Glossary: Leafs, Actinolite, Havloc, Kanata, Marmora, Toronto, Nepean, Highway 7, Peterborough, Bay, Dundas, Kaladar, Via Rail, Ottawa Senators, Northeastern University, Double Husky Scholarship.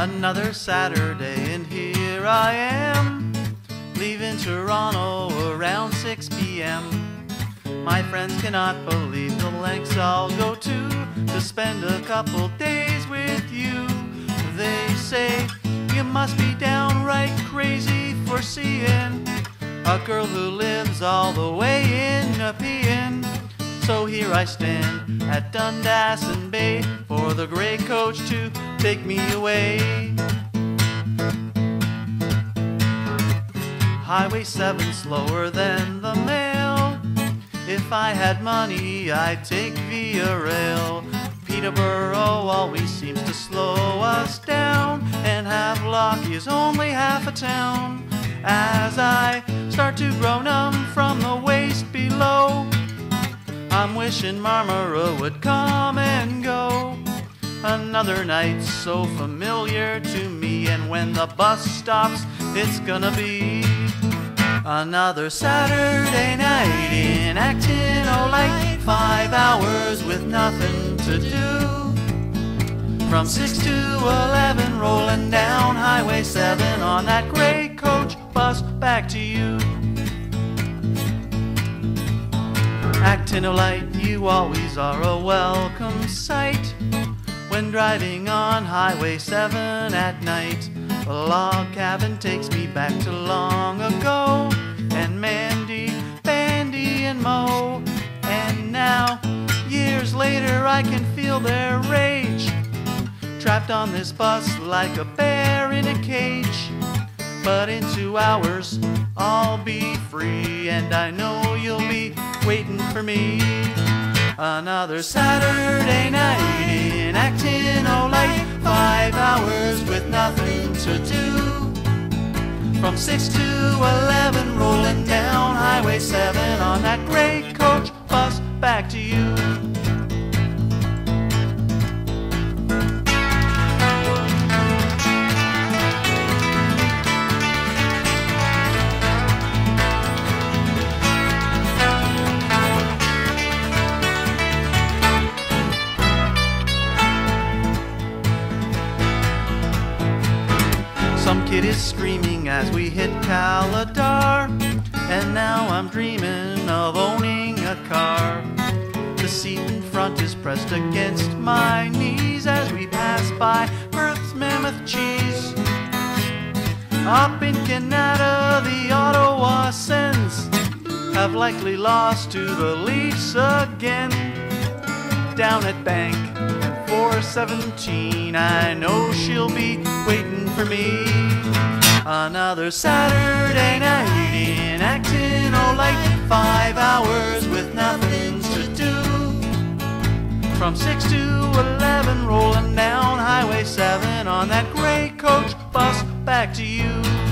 Another Saturday and here I am, leaving Toronto around 6 p.m. My friends cannot believe the lengths I'll go to spend a couple days with you. They say you must be downright crazy for seeing a girl who lives all the way in Nepean. So here I stand at Dundas and Bay for the grey coach to take me away. Highway 7 slower than the mail. If I had money, I'd take Via Rail. Peterborough always seems to slow us down, and Havloc is only half a town. As I start to grow numb from the waist below, I'm wishing Marmora would come and go. Another night so familiar to me, and when the bus stops, it's gonna be another Saturday night in Actinolite. 5 hours with nothing to do. From 6 to 11, rolling down Highway 7 on that grey coach bus back to you. Actinolite, you always are a welcome sight when driving on Highway 7 at night. A log cabin takes me back to long ago, and Mandy, Bandy, and Mo. And now, years later, I can feel their rage, trapped on this bus like a bear in a cage. But in 2 hours, I'll be free, and I know you'll be waiting for me. Another Saturday night in Actinolite, 5 hours with nothing to do. From 6 to 11, rolling down Highway 7 on that grey coach bus back to you. Some kid is screaming as we hit Kaladar, and now I'm dreaming of owning a car. The seat in front is pressed against my knees as we pass by Perth's mammoth cheese. Up in Kanata, the Ottawa Sens have likely lost to the Leafs again. Down at Bank, 417, I know she'll be waiting for me. Another Saturday night in Actinolite, 5 hours with nothing to do. From 6 to 11, rolling down Highway 7 on that grey coach bus back to you.